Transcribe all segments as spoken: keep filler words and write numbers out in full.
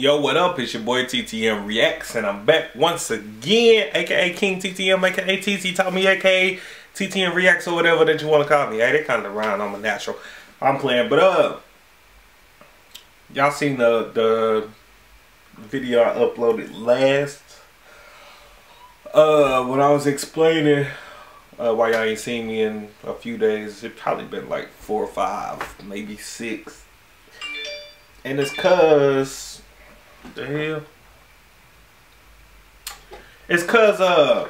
Yo, what up? It's your boy T T M Reacts, and I'm back once again, aka King T T M, aka T T Tommy, aka T T M Reacts, or whatever that you want to call me. Hey, they kind of round. I'm a natural. I'm playing, but uh, y'all seen the the video I uploaded last? Uh, when I was explaining uh, why y'all ain't seen me in a few days, it probably been like four or five, maybe six, and it's cause. The hell? It's cause uh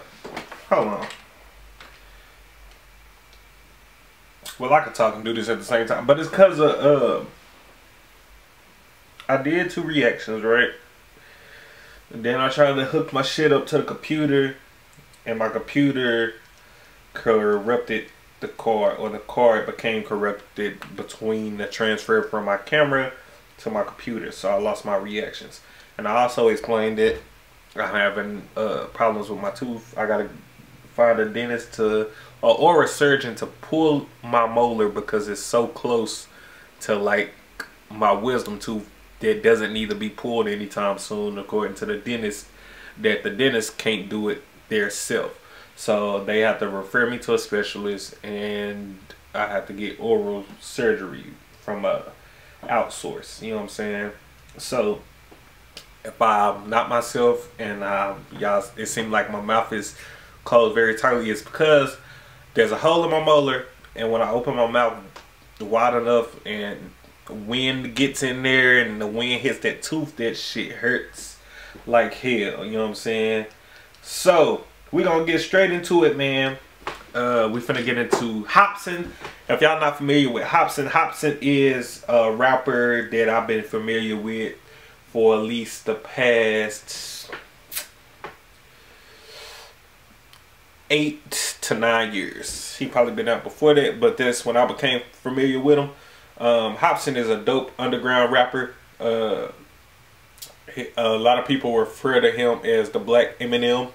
hold on. Well, I could talk and do this at the same time, but it's cause uh, uh I did two reactions, right? And then I tried to hook my shit up to the computer, and my computer corrupted the card, or the card became corrupted between the transfer from my camera to my computer, so I lost my reactions. And I also explained that I'm having uh, problems with my tooth. I gotta find a dentist to uh, or a surgeon to pull my molar because it's so close to like my wisdom tooth that doesn't need to be pulled anytime soon, according to the dentist, that the dentist can't do it theirself. So they have to refer me to a specialist, and I have to get oral surgery from a outsource, you know what I'm saying? So if I'm not myself and uh y'all, it seems like my mouth is closed very tightly, it's because there's a hole in my molar, and when I open my mouth wide enough and wind gets in there and the wind hits that tooth, that shit hurts like hell, you know what I'm saying? So we gonna get straight into it, man. Uh, we finna get into Hobson. If y'all not familiar with Hobson, Hobson is a rapper that I've been familiar with for at least the past eight to nine years. He probably been out before that, but that's when I became familiar with him. Um, Hobson is a dope underground rapper. Uh, a lot of people refer to him as the Black Eminem.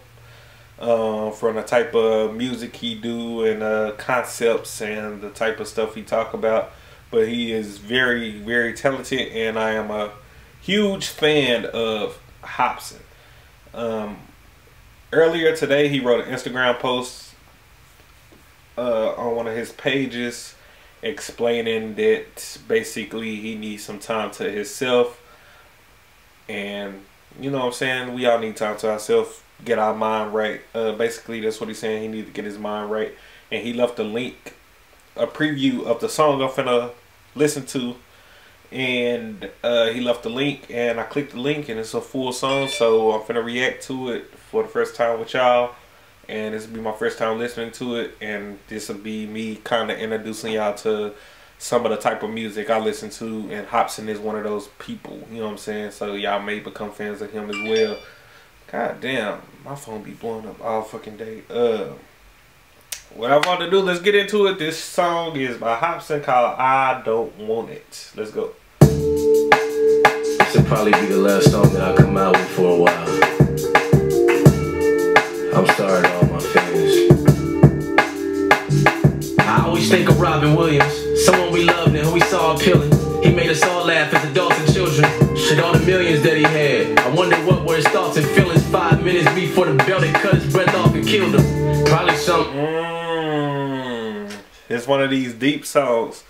Uh, from the type of music he do, and uh, concepts and the type of stuff he talk about. But he is very, very talented, and I am a huge fan of Hobson. Um, earlier today he wrote an Instagram post uh, on one of his pages explaining that basically he needs some time to himself, and you know what I'm saying, we all need time to ourselves. Get our mind right. Uh, basically, that's what he's saying. He needs to get his mind right. And he left a link, a preview of the song I'm finna listen to. And uh, he left the link, and I clicked the link, and it's a full song. So I'm finna react to it for the first time with y'all. And this will be my first time listening to it. And this will be me kind of introducing y'all to some of the type of music I listen to. And Hobson is one of those people. You know what I'm saying? So y'all may become fans of him as well. God damn, my phone be blowing up all fucking day. Uh, what I want to do, let's get into it. This song is by Hobson called I Don't Want It. Let's go. This will probably be the last song that I come out with for a while. I'm sorry to all my fans. I always think of Robin Williams, someone we loved and who we saw appealing. He made us all laugh as adults and children. Shit, all the millions that he had. I wonder what were his thoughts and feelings five minutes before the bell that cut his breath off and killed him. Probably something. Mm, it's one of these deep songs.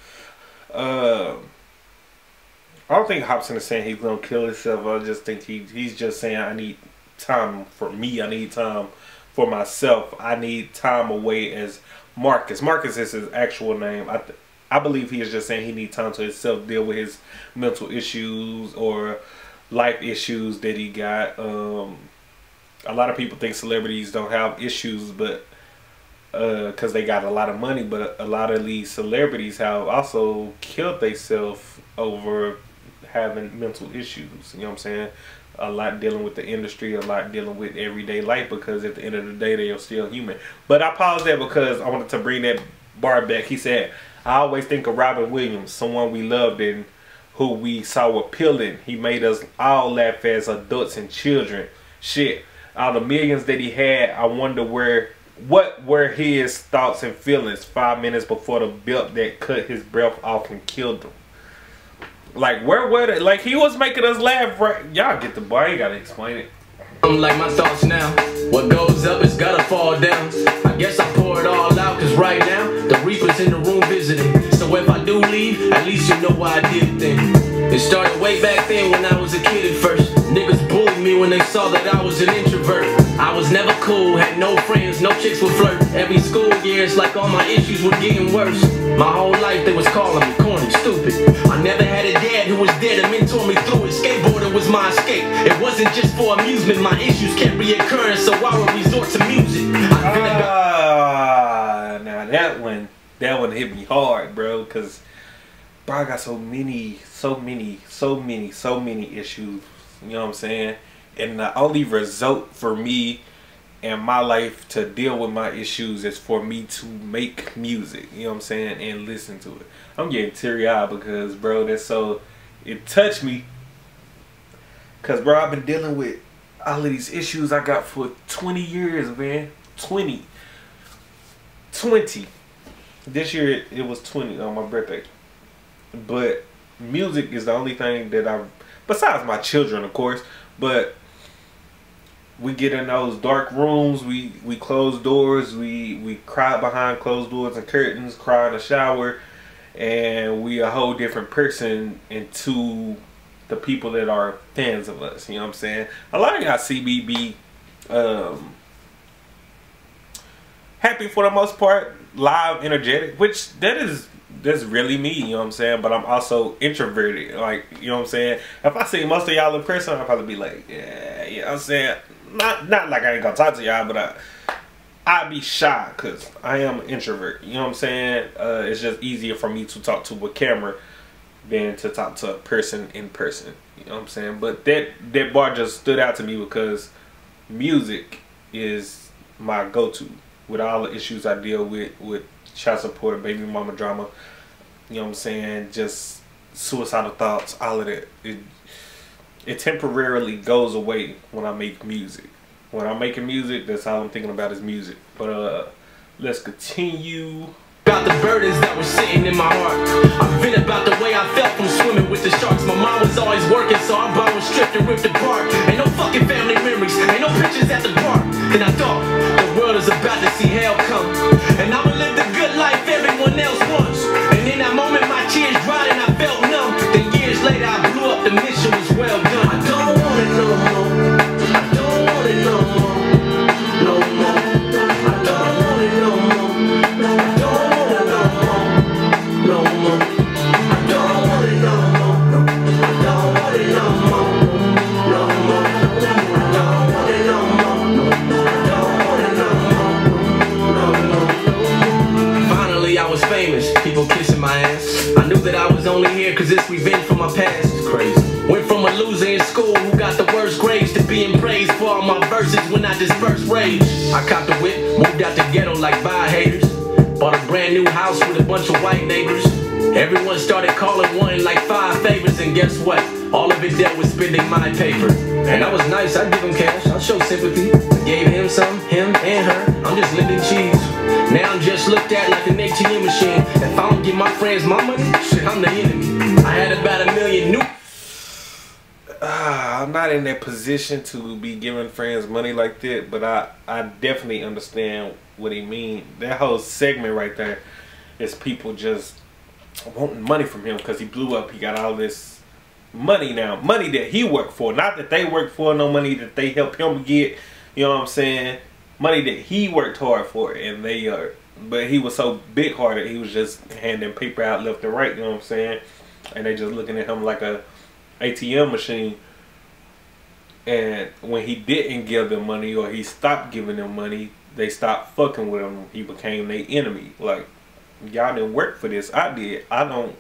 Uh, I don't think Hobson is saying he's gonna kill himself. I just think he he's just saying I need time for me. I need time for myself. I need time away as Marcus. Marcus is his actual name. I. Th I believe he is just saying he needs time to himself, deal with his mental issues or life issues that he got. Um, a lot of people think celebrities don't have issues, but because uh, they got a lot of money, but a lot of these celebrities have also killed themselves over having mental issues. You know what I'm saying? A lot dealing with the industry, a lot dealing with everyday life, because at the end of the day, they are still human. But I paused that because I wanted to bring that bar back. He said, I always think of Robin Williams, someone we loved and who we saw appealing. He made us all laugh as adults and children. Shit, out of the millions that he had, I wonder where, what were his thoughts and feelings five minutes before the belt that cut his breath off and killed him. Like, where were they? Like, he was making us laugh, right? Y'all get the boy. I ain't gotta explain it. I'm like my thoughts now. What goes up is gotta fall down. I guess I pour it all out, cause right now, the Reaper's in the room visiting. So if I do leave, at least you know why I did things. It started way back then when I was a kid at first. Niggas bullied me when they saw that I was an introvert. I was never cool, had no friends, no chicks would flirt. Every school year, it's like all my issues were getting worse. My whole life they was calling me corny, stupid. I never had a dad who was there to mentor me through it. Skateboarding was my escape. It wasn't just for amusement, my issues kept reoccurring, so I would resort to music. Ah, uh, now that one, that one hit me hard, bro, cause bro, I got so many, so many, so many, so many issues, you know what I'm saying? And the only result for me in my life to deal with my issues is for me to make music, you know what I'm saying, and listen to it. I'm getting teary-eyed because, bro, that's so, it touched me. Because, bro, I've been dealing with all of these issues I got for twenty years, man. twenty. twenty. This year, it, it was twenty on my birthday. But music is the only thing that I, besides my children, of course, but we get in those dark rooms, we, we close doors, we, we cry behind closed doors and curtains, cry in the shower, and we a whole different person into the people that are fans of us, you know what I'm saying? A lot of y'all see me be um, happy for the most part, live, energetic, which that is... That's really me, you know what I'm saying? But I'm also introverted, like, you know what I'm saying? If I see most of y'all in person, I'll probably be like, yeah, you know what I'm saying? Not not like I ain't gonna talk to y'all, but I, I be shy, because I am an introvert, you know what I'm saying? Uh, it's just easier for me to talk to a camera than to talk to a person in person, you know what I'm saying? But that, that bar just stood out to me because music is my go-to with all the issues I deal with, with child support, baby mama drama, you know what I'm saying, just suicidal thoughts, all of that. It, it temporarily goes away when I make music. When I'm making music, that's all I'm thinking about is music. But uh, let's continue. About the burdens that were sitting in my heart. I've been about the way I felt from swimming with the sharks. My mom was always working, so I'm about was stripped and ripped apart. Ain't no fucking family memories, ain't no pictures at the park. And I thought, the world is about to see hell come. And I'ma live the good life everyone else wants. And in that moment my tears dried and I felt numb. Then years later I blew up, the mission was well done. I don't want it no more. I don't want it no more. No more. I don't want it no more. No more. Only here cause it's revenge for my past. It's crazy. Went from a loser in school who got the worst grades to being praised for all my verses when I dispersed rage. I copped a whip, moved out the ghetto like vibe haters. Bought a brand new house with a bunch of white neighbors. Everyone started calling one like five favors, and guess what? All of it dealt with spending my paper. And I was nice, I'd give him cash, I'd show sympathy. I gave him some, him and her. I'm just living cheese. Now I'm just looked at like an A T M machine. If I don't give my friends my money, shit, I'm the enemy. I had about a million new... Uh, I'm not in that position to be giving friends money like that, but I, I definitely understand what he means. That whole segment right there is people just wanting money from him because he blew up. He got all this money now. Money that he worked for. Not that they worked for, no money that they helped him get. You know what I'm saying? Money that he worked hard for, and they are, but he was so big hearted, he was just handing paper out left and right, you know what I'm saying? And they just looking at him like a A T M machine. And when he didn't give them money, or he stopped giving them money, they stopped fucking with him. He became their enemy. Like, y'all didn't work for this. I did. I don't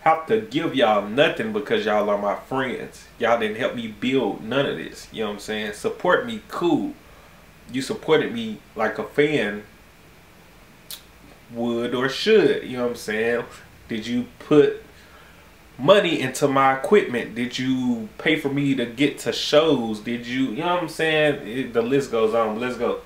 have to give y'all nothing because y'all are my friends. Y'all didn't help me build none of this, you know what I'm saying? Support me, cool. You supported me like a fan would or should, you know what I'm saying? Did you put money into my equipment? Did you pay for me to get to shows? Did you, you know what I'm saying? It, the list goes on. Let's go.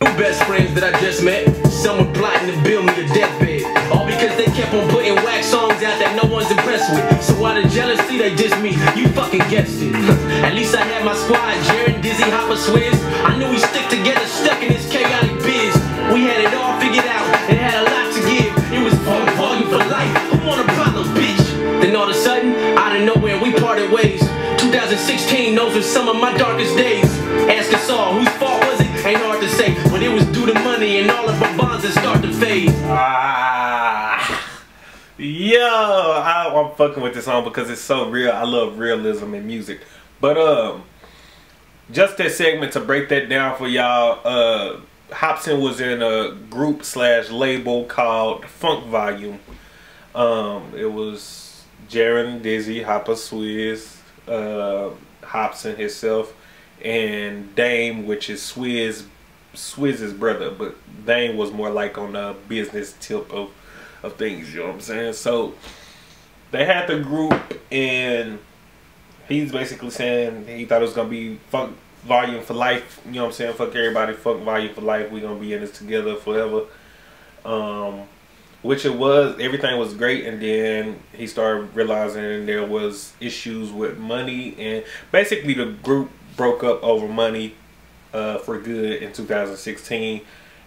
Two best friends that I just met. Someone plotting to build me a deathbed. All because cause they kept on putting whack songs out that no one's impressed with. So out of jealousy they dissed me, you fucking guessed it. At least I had my squad, Jaron, Dizzy, Hopper, Swizz. I knew we stick together, stuck in this chaotic biz. We had it all figured out, and had a lot to give. It was all volume for life, who want a problem, bitch? Then all of a sudden, out of nowhere we parted ways. Twenty sixteen, those were some of my darkest days. Ask us all, whose fault was it? Ain't hard to say, but it was due to money and all of my bonds that start to fade. Ah, yo, I, I'm fucking with this song because it's so real. I love realism in music. But um, just that segment to break that down for y'all. Uh, Hobson was in a group slash label called Funk Volume. Um, it was Jaron, Dizzy, Hopper, Swizz, Uh, Hobson himself, and Dame, which is Swizz, Swizz's brother, but Dame was more like on the business tip of, of things, you know what I'm saying? So they had the group, and he's basically saying he thought it was going to be Funk Volume for life, you know what I'm saying? Fuck everybody, Funk Volume for life, we're going to be in this together forever. Um, Which it was, everything was great, and then he started realizing there was issues with money, and basically the group broke up over money uh, for good in two thousand sixteen.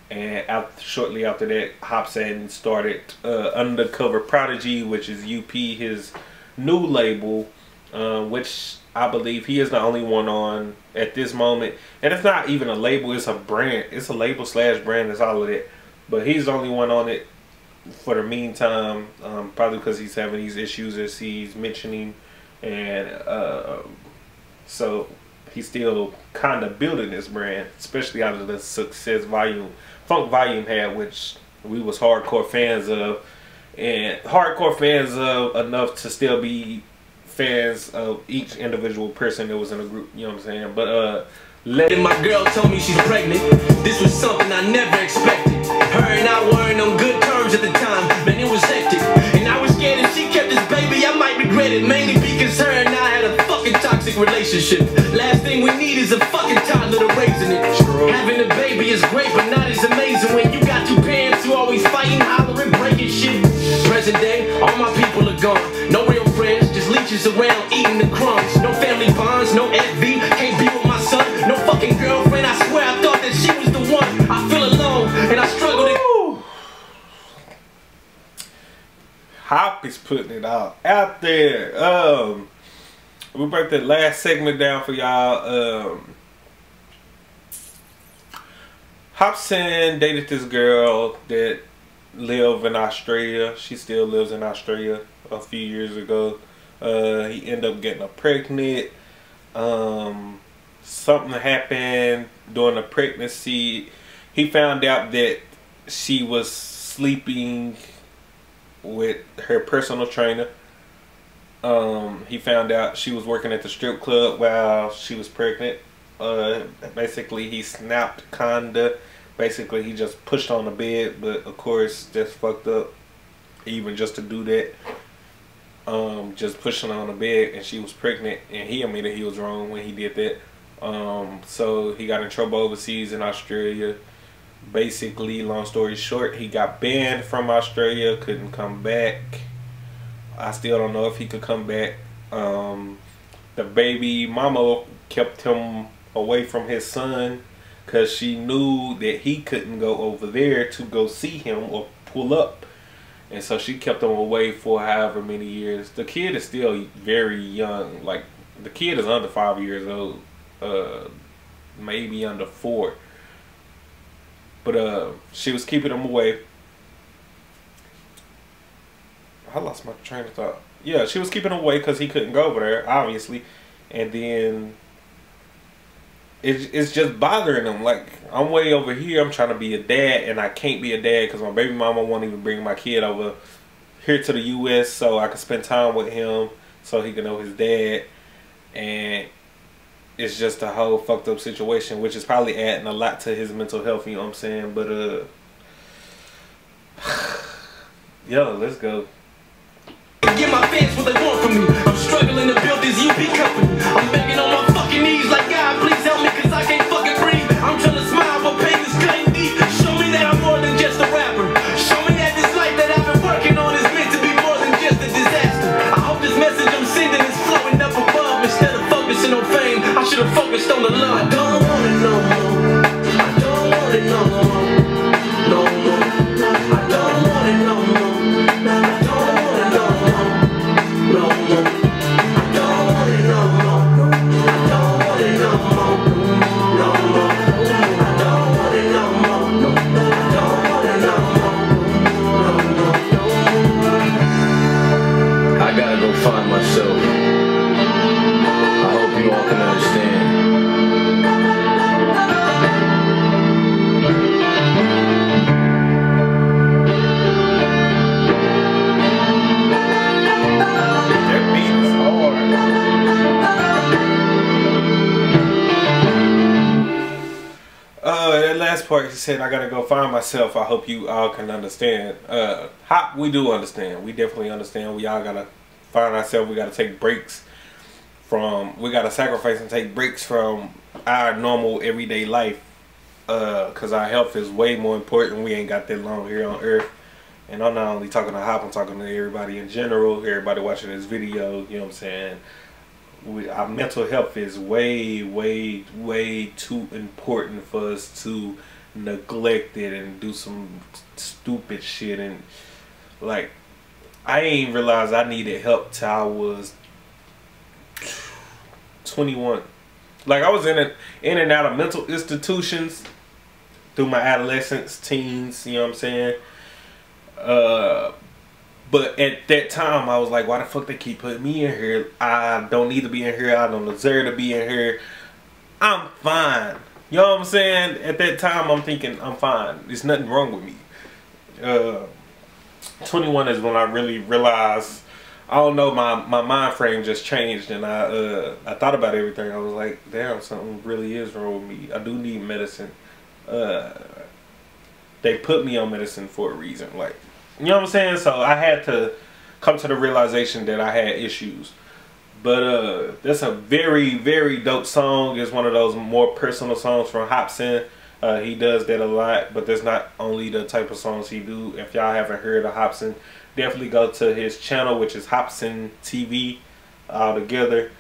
And after, shortly after that, Hobson started uh, Undercover Prodigy, which is U P, his new label, uh, which I believe he is the only one on at this moment. And it's not even a label, it's a brand. It's a label slash brand, it's all of that. But he's the only one on it for the meantime, um, probably because he's having these issues as he's mentioning, and uh, so he's still kind of building this brand, especially out of the success volume Funk Volume had, which we was hardcore fans of, and hardcore fans of enough to still be fans of each individual person that was in the group, you know what I'm saying? But uh, letting my girl told me she's pregnant. This was something I never expected. Her and I weren't on good terms at the time, man, it was hectic. And I was scared if she kept this baby, I might regret it. Mainly because her and I had a fucking toxic relationship. Last thing we need is a fucking toddler to raising it. True. Having a baby is great, but not as amazing when you got two parents who always fighting, hollering, breaking shit. Present day, all my people are gone. No real friends, just leeches around eating the crumbs. No family bonds, no F V, can't be with my son. No fucking girlfriend, I swear I thought that she was the one. I feel alone, and I struggle. Hop is putting it all out there. Um, we break that last segment down for y'all. Um, Hobson dated this girl that lived in Australia. She still lives in Australia. A few years ago, uh, he ended up getting her pregnant. Um, something happened during the pregnancy. He found out that she was sleeping with her personal trainer. Um, he found out she was working at the strip club while she was pregnant. Uh, basically, he snapped kinda. Basically, he just pushed on the bed, but of course, that's fucked up. Even just to do that, um, just pushing on the bed, and she was pregnant, and he admitted he was wrong when he did that. Um, so he got in trouble overseas in Australia. Basically, long story short, he got banned from Australia, couldn't come back. I still don't know if he could come back. Um, the baby mama kept him away from his son because she knew that he couldn't go over there to go see him or pull up. And so she kept him away for however many years. The kid is still very young. Like, the kid is under five years old, uh, maybe under four. But uh, she was keeping him away. I lost my train of thought. Yeah, she was keeping him away because he couldn't go over there, obviously. And then it, it's just bothering him. Like, I'm way over here. I'm trying to be a dad, and I can't be a dad because my baby mama won't even bring my kid over here to the U S so I can spend time with him so he can know his dad. And it's just a whole fucked up situation, which is probably adding a lot to his mental health, you know what I'm saying? But, uh... yo, let's go. Get my fans what they want from me. I'm struggling to build this U P company. I'm begging on my fucking knees like, God, please help me, because I can't fucking breathe. I'm trying to smile, but pain is cutting deep. Show me that I'm more than just a rapper. Show me that this life that I've been working stole the love. I don't want it no more. I don't want it no more. No more. I don't want it no more. I don't want it no more. No more. I don't want it no more. I don't want it no more. No more. I don't want it no more. I don't want it no more. No more. I gotta go find myself. You all can understand. Their beat is hard. Uh, that last part, he said, I gotta go find myself. I hope you all can understand. Uh, hop, we do understand. We definitely understand. We all gotta find ourselves. We gotta take breaks. From, we gotta sacrifice and take breaks from our normal everyday life, uh, cause our health is way more important. We ain't got that long here on earth, and I'm not only talking to Hop, I'm talking to everybody in general, everybody watching this video. You know what I'm saying? We, our mental health is way, way, way too important for us to neglect it and do some stupid shit. And like, I ain't realized I needed help till I was twenty-one. Like, I was in and, in and out of mental institutions through my adolescence, teens, you know what I'm saying? Uh, but at that time, I was like, why the fuck they keep putting me in here? I don't need to be in here. I don't deserve to be in here. I'm fine. You know what I'm saying? At that time, I'm thinking, I'm fine. There's nothing wrong with me. Uh, twenty-one is when I really realized, I don't know, my, my mind frame just changed, and I uh, I thought about everything. I was like, damn, something really is wrong with me. I do need medicine. Uh, they put me on medicine for a reason. Like, you know what I'm saying? So I had to come to the realization that I had issues. But uh, that's a very, very dope song. It's one of those more personal songs from Hopson. Uh, he does that a lot, but that's not only the type of songs he do. If y'all haven't heard of Hopson, definitely go to his channel, which is Hopson T V all together,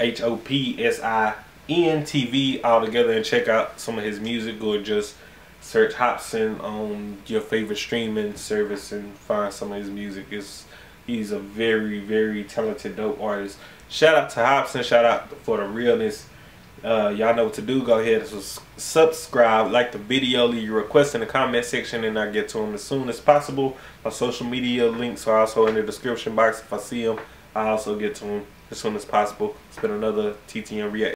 H O P S I N T V all together, and check out some of his music, or just search Hopson on your favorite streaming service and find some of his music. It's, he's a very, very talented, dope artist. Shout out to Hopson. Shout out for the realness. Uh, y'all know what to do. Go ahead and subscribe, like the video, leave your request in the comment section, and I'll get to them as soon as possible. My social media links are also in the description box. If I see them, I also get to them as soon as possible. It's been another T T M React.